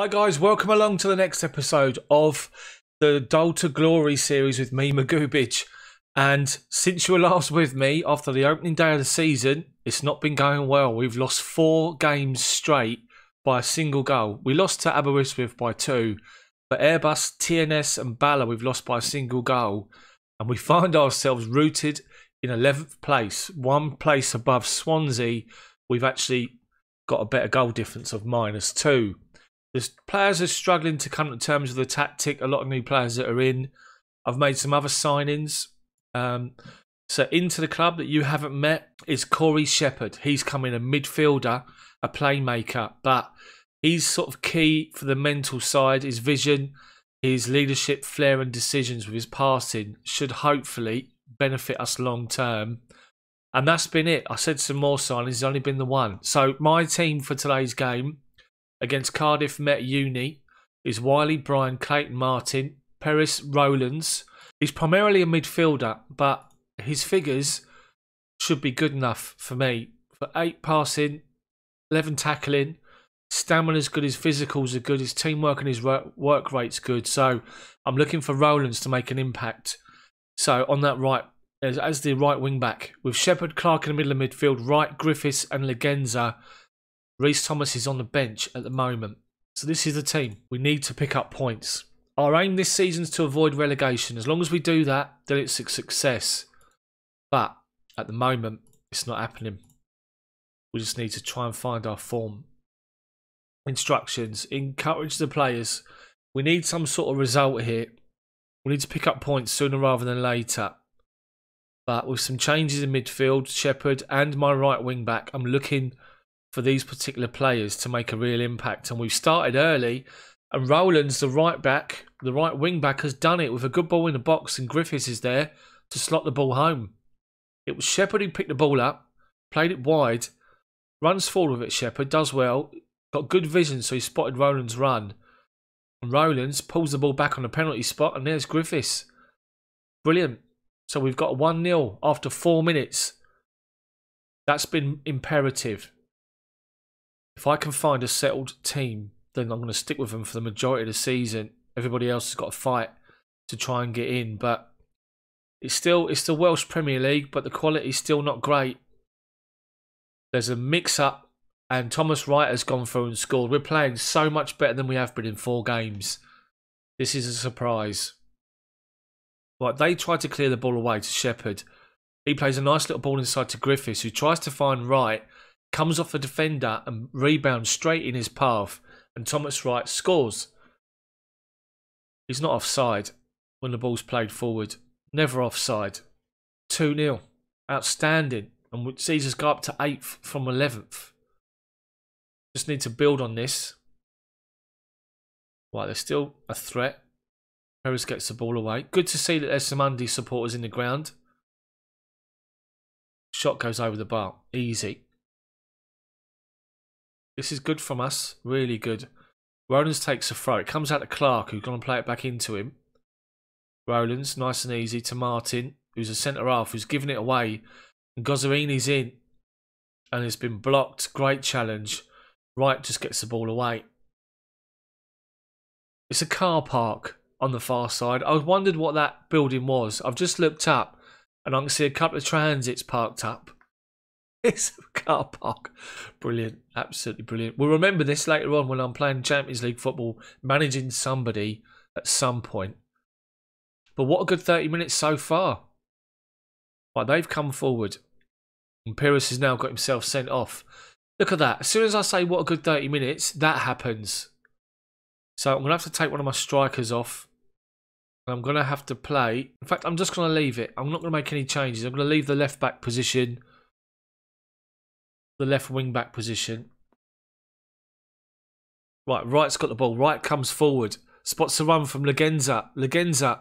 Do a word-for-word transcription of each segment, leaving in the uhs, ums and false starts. Hi guys, welcome along to the next episode of the Dole to Glory series with me, McGoobage. And since you were last with me, after the opening day of the season, it's not been going well. We've lost four games straight by a single goal. We lost to Aberystwyth by two, but Airbus, T N S and Bala we've lost by a single goal. And we find ourselves rooted in eleventh place, one place above Swansea. We've actually got a better goal difference of minus two. The players are struggling to come to terms with the tactic. A lot of new players that are in. I've made some other signings. Um, so into the club that you haven't met is Corey Shepherd. He's come in a midfielder, a playmaker, but he's sort of key for the mental side. His vision, his leadership, flair and decisions with his passing should hopefully benefit us long term. And that's been it. I said some more signings. It's only been the one. So my team for today's game against Cardiff Met Uni is Wiley, Brian, Clayton Martin, Peris Rowlands. He's primarily a midfielder, but his figures should be good enough for me. For eight passing, eleven tackling, stamina's good, his physicals are good, his teamwork and his work rate's good. So I'm looking for Rowlands to make an impact. So on that right, as, as the right wing back, with Shepherd, Clark in the middle of midfield, Wright, Griffiths and Legenza. Rhys Thomas is on the bench at the moment. So this is the team. We need to pick up points. Our aim this season is to avoid relegation. As long as we do that, then it's a success. But at the moment, it's not happening. We just need to try and find our form. Instructions. Encourage the players. We need some sort of result here. We need to pick up points sooner rather than later. But with some changes in midfield, Shepherd and my right wing back, I'm looking for these particular players to make a real impact. And we've started early, and Rowlands, the right back, the right wing back, has done it with a good ball in the box, and Griffiths is there to slot the ball home. It was Shepherd who picked the ball up, played it wide, runs forward with it. Shepherd does well, got good vision, so he spotted Rowlands' run. And Rowlands pulls the ball back on the penalty spot, and there's Griffiths. Brilliant. So we've got one nil after four minutes. That's been imperative. If I can find a settled team, then I'm going to stick with them for the majority of the season. Everybody else has got to fight to try and get in, but it's still it's the Welsh Premier League, but the quality's still not great. There's a mix-up, and Thomas Wright has gone through and scored. We're playing so much better than we have been in four games. This is a surprise. Right, they try to clear the ball away to Shepherd. He plays a nice little ball inside to Griffiths, who tries to find Wright, comes off the defender and rebounds straight in his path, and Thomas Wright scores. He's not offside when the ball's played forward. Never offside. two nil. Outstanding. And sees us go up to eighth from eleventh. Just need to build on this. Right, there's still a threat. Perez gets the ball away. Good to see that there's some Undy supporters in the ground. Shot goes over the bar. Easy. This is good from us. Really good. Rowlands takes a throw. It comes out to Clark, who's going to play it back into him. Rowlands, nice and easy, to Martin, who's a centre-half, who's giving it away. And Gozarini's in. And it's been blocked. Great challenge. Wright just gets the ball away. It's a car park on the far side. I wondered what that building was. I've just looked up, and I can see a couple of transits parked up. It's a car park. Brilliant. Absolutely brilliant. We'll remember this later on when I'm playing Champions League football, managing somebody at some point. But what a good thirty minutes so far. Right, they've come forward. And Peris has now got himself sent off. Look at that. As soon as I say what a good thirty minutes, that happens. So I'm going to have to take one of my strikers off. And I'm going to have to play. In fact, I'm just going to leave it. I'm not going to make any changes. I'm going to leave the left back position, the left wing back position. Right, Wright's got the ball. Wright comes forward. Spots a run from Legenza. Legenza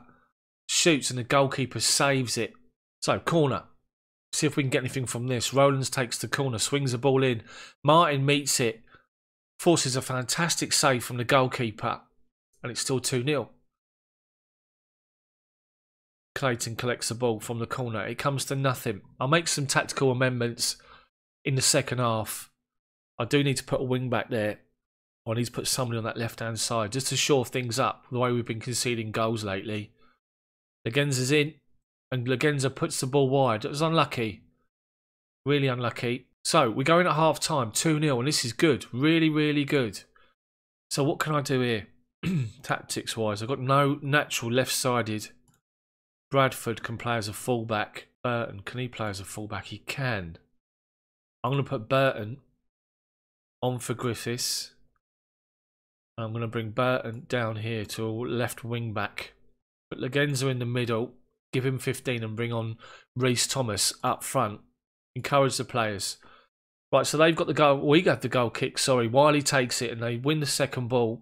shoots and the goalkeeper saves it. So, corner. See if we can get anything from this. Rowlands takes the corner, swings the ball in. Martin meets it. Forces a fantastic save from the goalkeeper. And it's still two nil. Clayton collects the ball from the corner. It comes to nothing. I'll make some tactical amendments in the second half. I do need to put a wing back there. I need to put somebody on that left-hand side just to shore things up, the way we've been conceding goals lately. Legenza's in, and Legenza puts the ball wide. It was unlucky. Really unlucky. So, we go in at half-time, two nil, and this is good. Really, really good. So, what can I do here? Tactics-wise, I've got no natural left-sided. Bradford can play as a fullback. Burton, can he play as a fullback? He can. I'm going to put Burton on for Griffiths. I'm going to bring Burton down here to left wing back. Put Legenza in the middle. Give him fifteen and bring on Rhys Thomas up front. Encourage the players. Right, so they've got the goal. We got the goal kick, sorry. Wiley takes it and they win the second ball.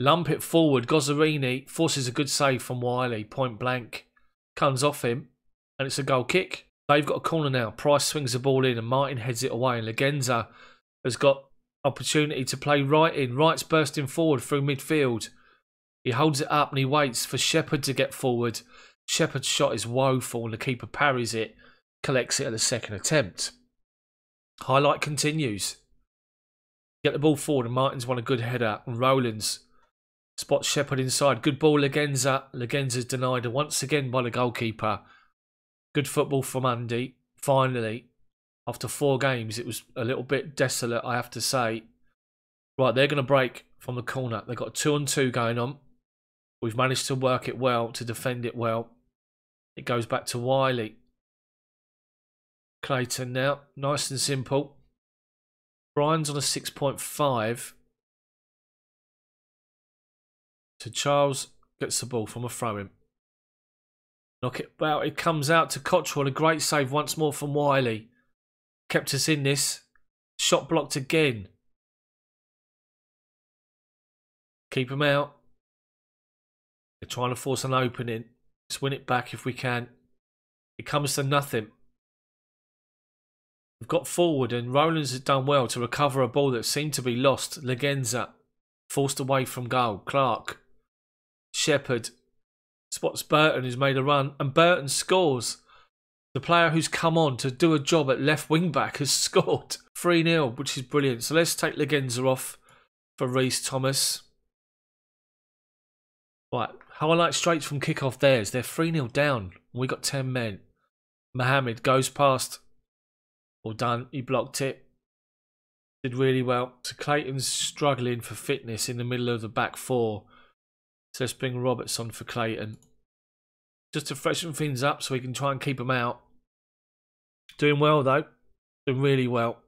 Lump it forward. Gozzarini forces a good save from Wiley. Point blank. Comes off him. And it's a goal kick. They've got a corner now. Price swings the ball in and Martin heads it away. And Legenza has got opportunity to play right in. Wright's bursting forward through midfield. He holds it up and he waits for Shepherd to get forward. Shepherd's shot is woeful and the keeper parries it. Collects it at the second attempt. Highlight continues. Get the ball forward and Martin's won a good header. And Rowlands spots Shepherd inside. Good ball, Legenza. Legenza's denied once again by the goalkeeper. Good football from Undy. Finally, after four games, it was a little bit desolate, I have to say. Right, they're going to break from the corner. They've got a two-on-two going on. We've managed to work it well, to defend it well. It goes back to Wiley. Clayton now. Nice and simple. Brian's on a six point five. So Charles gets the ball from a throw-in. Knock it out. It comes out to Cottrell. A great save once more from Wiley. Kept us in this. Shot blocked again. Keep him out. They're trying to force an opening. Let's win it back if we can. It comes to nothing. We've got forward and Rowlands has done well to recover a ball that seemed to be lost. Legenza forced away from goal. Clark. Shepherd. Spots Burton, who's made a run, and Burton scores. The player who's come on to do a job at left wing-back has scored. three nil, which is brilliant. So let's take Legenza off for Rhys Thomas. Right, highlight straight from kick-off theirs. They're three nil down. We got ten men. Mohamed goes past. All done. He blocked it. Did really well. So Clayton's struggling for fitness in the middle of the back four. So let's bring Roberts on for Clayton. Just to freshen things up so we can try and keep him out. Doing well though. Doing really well.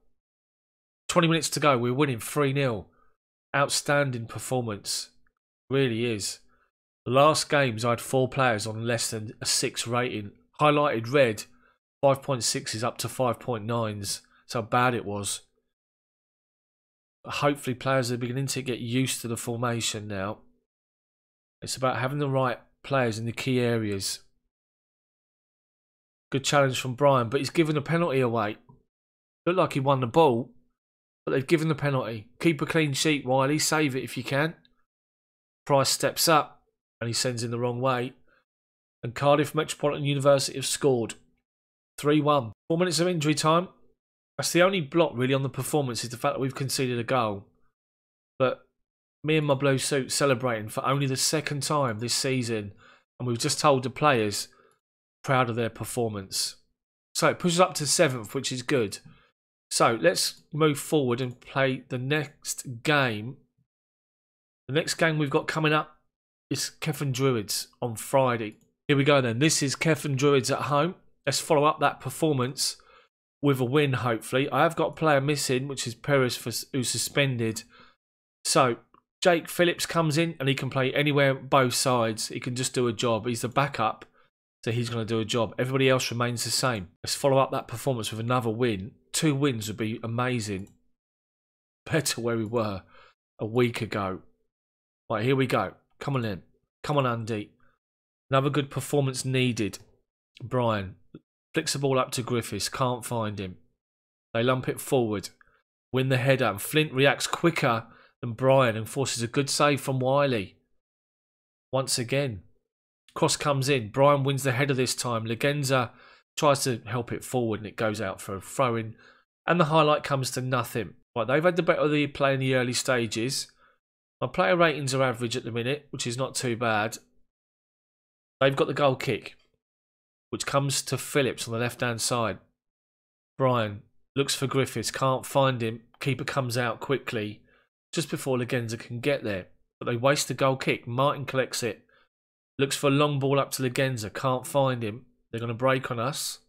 twenty minutes to go. We're winning three nil. Outstanding performance. Really is. The last games I had four players on less than a six rating. Highlighted red. five point sixes up to five point nines. That's how bad it was. But hopefully players are beginning to get used to the formation now. It's about having the right players in the key areas. Good challenge from Brian, but he's given a penalty away. Looked like he won the ball, but they've given the penalty. Keep a clean sheet, Wiley. Save it if you can. Price steps up, and he sends in the wrong way. And Cardiff Metropolitan University have scored. three one. Four minutes of injury time. That's the only block, really, on the performance is the fact that we've conceded a goal. But me and my blue suit celebrating for only the second time this season, and we've just told the players proud of their performance. So it pushes up to seventh, which is good. So let's move forward and play the next game. The next game we've got coming up is Kefn Druids on Friday. Here we go then. This is Kefn Druids at home. Let's follow up that performance with a win, hopefully. I have got a player missing, which is Peris, who's suspended. So Jake Phillips comes in and he can play anywhere, both sides. He can just do a job. He's the backup, so he's going to do a job. Everybody else remains the same. Let's follow up that performance with another win. Two wins would be amazing. Better where we were a week ago. Right, here we go. Come on in. Come on, Undy. Another good performance needed. Brian flicks the ball up to Griffiths. Can't find him. They lump it forward. Win the header. And Flint reacts quicker and Brian and forces a good save from Wiley. Once again, cross comes in. Brian wins the header this time. Legenza tries to help it forward and it goes out for a throw-in. And the highlight comes to nothing. Right, they've had the better of the play in the early stages. My player ratings are average at the minute, which is not too bad. They've got the goal kick, which comes to Phillips on the left-hand side. Brian looks for Griffiths, can't find him. Keeper comes out quickly just before Legenza can get there. But they waste the goal kick. Martin collects it. Looks for a long ball up to Legenza, can't find him. They're going to break on us.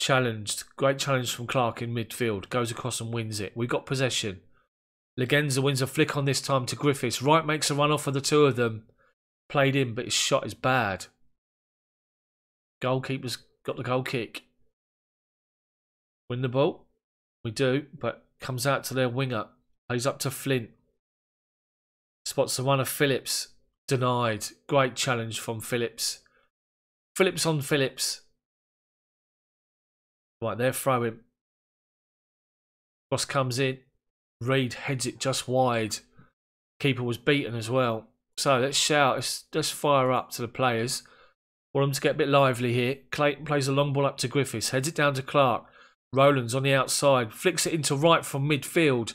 Challenged. Great challenge from Clark in midfield. Goes across and wins it. We got possession. Legenza wins a flick on this time to Griffiths. Wright makes a run off of the two of them. Played in, but his shot is bad. Goalkeeper's got the goal kick. Win the ball. We do, but comes out to their winger. Plays up to Flint. Spots the run of Phillips. Denied. Great challenge from Phillips. Phillips on Phillips. Right, they're throwing. Cross comes in. Reed heads it just wide. Keeper was beaten as well. So let's shout. Let's, let's fire up to the players. Want them to get a bit lively here. Clayton plays a long ball up to Griffiths. Heads it down to Clark. Rowlands on the outside. Flicks it into Wright from midfield.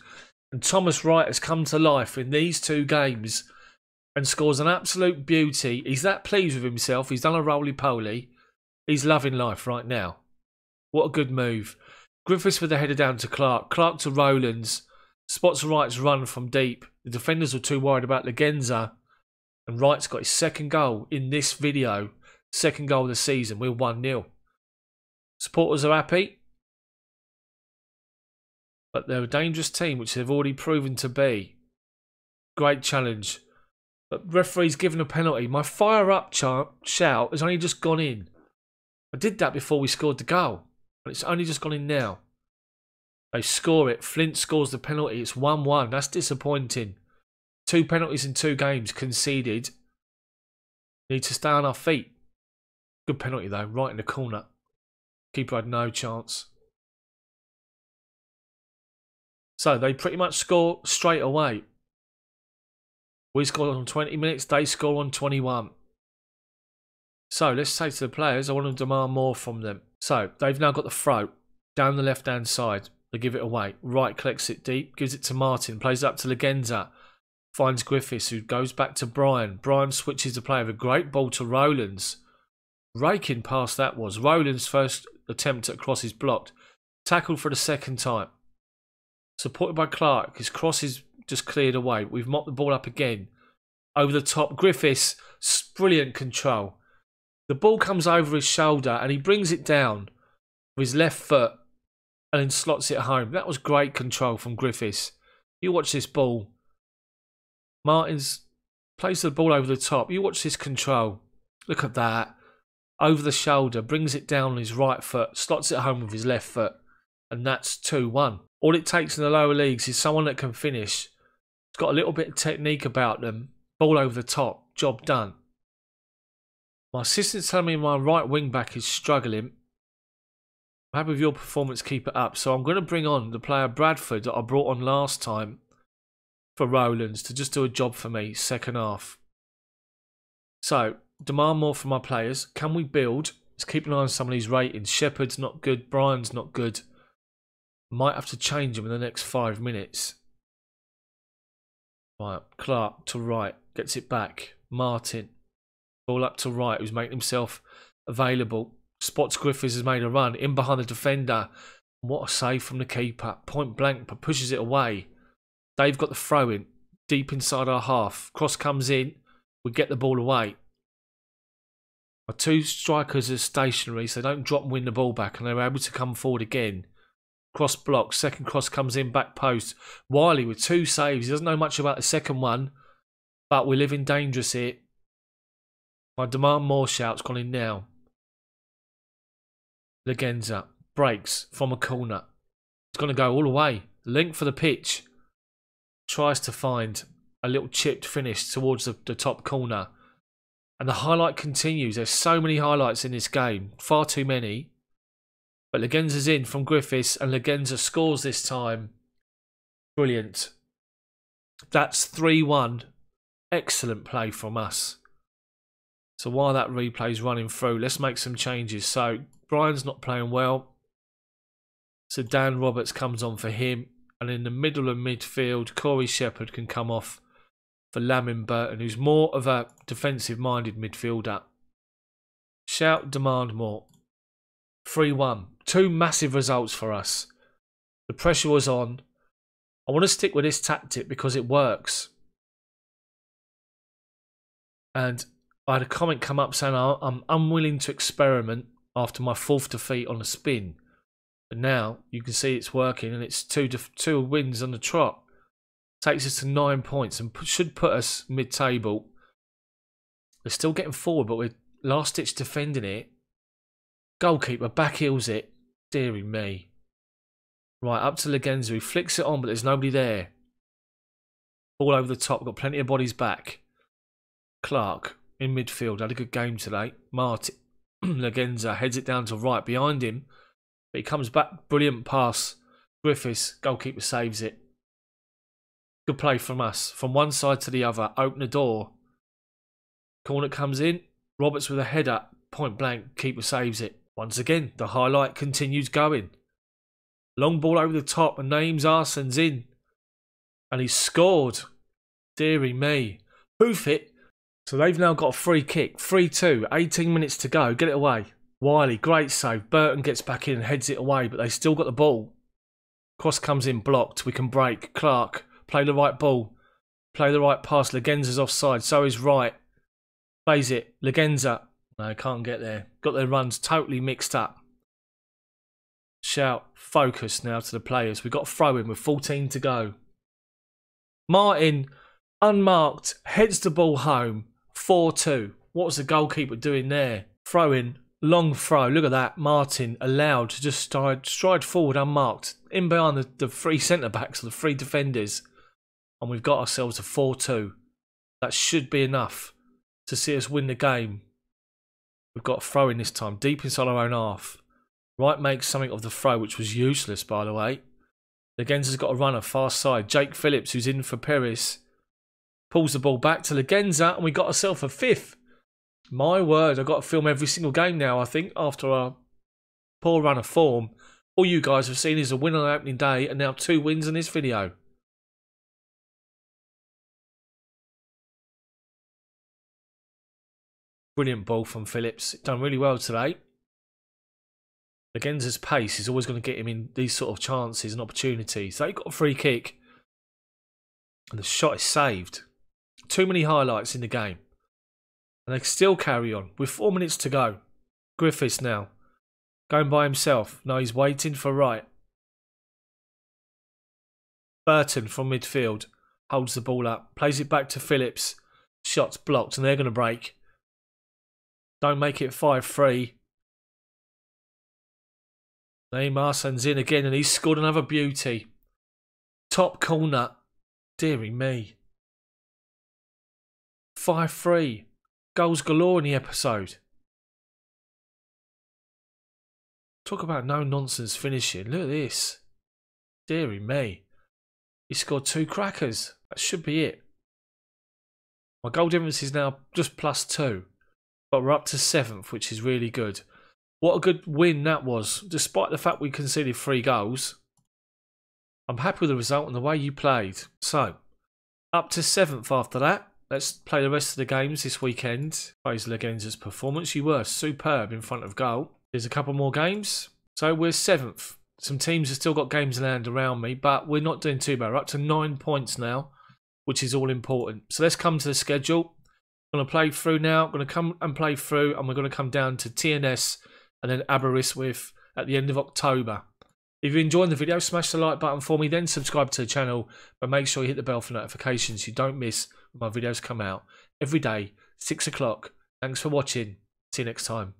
And Thomas Wright has come to life in these two games and scores an absolute beauty. He's that pleased with himself. He's done a roly-poly. He's loving life right now. What a good move. Griffiths with the header down to Clark. Clark to Rowlands. Spots Wright's run from deep. The defenders were too worried about Legenza. And Wright's got his second goal in this video. Second goal of the season. We're one nil. Supporters are happy. But they're a dangerous team, which they've already proven to be. Great challenge. But referee's given a penalty. My fire up shout has only just gone in. I did that before we scored the goal. But it's only just gone in now. They score it. Flint scores the penalty. It's one one. That's disappointing. Two penalties in two games conceded. Need to stay on our feet. Good penalty though. Right in the corner. Keeper had no chance. So they pretty much score straight away. We scored on twenty minutes. They score on twenty-one. So let's say to the players, I want to demand more from them. So they've now got the throw down the left-hand side. They give it away. Wright collects it deep, gives it to Martin, plays it up to Legenza. Finds Griffiths, who goes back to Brian. Brian switches the play with a great ball to Rowlands. Raking past that was. Rowlands' first attempt at cross is blocked. Tackled for the second time. Supported by Clark. His cross is just cleared away. We've mopped the ball up again. Over the top. Griffiths, brilliant control. The ball comes over his shoulder and he brings it down with his left foot and then slots it home. That was great control from Griffiths. You watch this ball. Martins plays the ball over the top. You watch his control. Look at that. Over the shoulder, brings it down on his right foot, slots it home with his left foot, and that's two one. All it takes in the lower leagues is someone that can finish. It's got a little bit of technique about them. Ball over the top. Job done. My assistant's telling me my right wing back is struggling. I'm happy with your performance, keep it up. So I'm going to bring on the player Bradford that I brought on last time for Rowlands to just do a job for me second half. So demand more from my players. Can we build? Let's keep an eye on some of these ratings. Shepherd's not good. Brian's not good. Might have to change him in the next five minutes. Right, Clark to Wright. Gets it back. Martin. Ball up to Wright, who's making himself available. Spots Griffiths has made a run. In behind the defender. What a save from the keeper. Point blank, but pushes it away. They've got the throw in. Deep inside our half. Cross comes in. We get the ball away. Our two strikers are stationary, so they don't drop and win the ball back, and they're able to come forward again. Cross block. Second cross comes in, back post. Wiley with two saves. He doesn't know much about the second one, but we're living dangerous here. My demand more shout's gone in now. Legenza breaks from a corner. It's going to go all the way. Link for the pitch. Tries to find a little chipped finish towards the, the top corner. And the highlight continues. There's so many highlights in this game. Far too many. But Legenza's in from Griffiths and Legenza scores this time. Brilliant. That's three one. Excellent play from us. So while that replay's running through, let's make some changes. So Brian's not playing well. So Dan Roberts comes on for him. And in the middle of midfield, Corey Shepherd can come off for Lamin Burton, who's more of a defensive-minded midfielder. Shout, demand more. three one. Two massive results for us. The pressure was on. I want to stick with this tactic because it works. And I had a comment come up saying, I'm unwilling to experiment after my fourth defeat on a spin. But now you can see it's working, and it's two, two wins on the trot. Takes us to nine points and should put us mid-table. We're still getting forward, but we're last-ditch defending it. Goalkeeper backheels it. Deary me. Right, up to Legenzu. He flicks it on, but there's nobody there. All over the top. Got plenty of bodies back. Clark in midfield. Had a good game today. Martin Legenzu heads it down to right behind him. But he comes back, brilliant pass. Griffiths, goalkeeper saves it. Good play from us. From one side to the other, open the door. Corner comes in. Roberts with a header, point blank, keeper saves it. Once again, the highlight continues going. Long ball over the top, and Naeem Arson's in. And he's scored. Deary me. Hoof it. So they've now got a free kick. three two, eighteen minutes to go. Get it away. Wiley, great save. Burton gets back in and heads it away, but they still got the ball. Cross comes in, blocked. We can break. Clark, play the right ball. Play the right pass. Legenza's offside, so is Wright. Plays it. Legenza. No, can't get there. Got their runs totally mixed up. Shout, focus now to the players. We've got a throw in with fourteen to go. Martin, unmarked, heads the ball home. four two. What was the goalkeeper doing there? Throw in. Long throw, look at that. Martin allowed to just stride, stride forward unmarked. In behind the, the three centre-backs, or the three defenders. And we've got ourselves a four two. That should be enough to see us win the game. We've got a throw in this time, deep inside our own half. Wright makes something of the throw, which was useless, by the way. Legenza's got a runner, far side. Jake Phillips, who's in for Peris, pulls the ball back to Legenza, and we got ourselves a fifth. My word, I've got to film every single game now, I think, after our poor run of form. All you guys have seen is a win on opening day and now two wins in this video. Brilliant ball from Phillips. Done really well today. Legenza's pace is always going to get him in these sort of chances and opportunities. They got a free kick and the shot is saved. Too many highlights in the game. And they still carry on with four minutes to go. Griffiths now. Going by himself. No, he's waiting for Wright. Burton from midfield. Holds the ball up. Plays it back to Phillips. Shots blocked and they're going to break. Don't make it five three. Naeem Arsan's in again and he's scored another beauty. Top corner. Deary me. five three. Goals galore in the episode. Talk about no-nonsense finishing. Look at this. Deary me. He scored two crackers. That should be it. My goal difference is now just plus two. But we're up to seventh, which is really good. What a good win that was. Despite the fact we conceded three goals. I'm happy with the result and the way you played. So, up to seventh after that. Let's play the rest of the games this weekend. Praise Legenza's performance. You were superb in front of goal. There's a couple more games. So we're seventh. Some teams have still got games in hand around me, but we're not doing too bad. We're up to nine points now, which is all important. So let's come to the schedule. I'm going to play through now. I'm going to come and play through, and we're going to come down to T N S and then Aberystwyth at the end of October. If you're enjoying the video, smash the like button for me, then subscribe to the channel, but make sure you hit the bell for notifications so you don't miss when my videos come out every day, six o'clock. Thanks for watching. See you next time.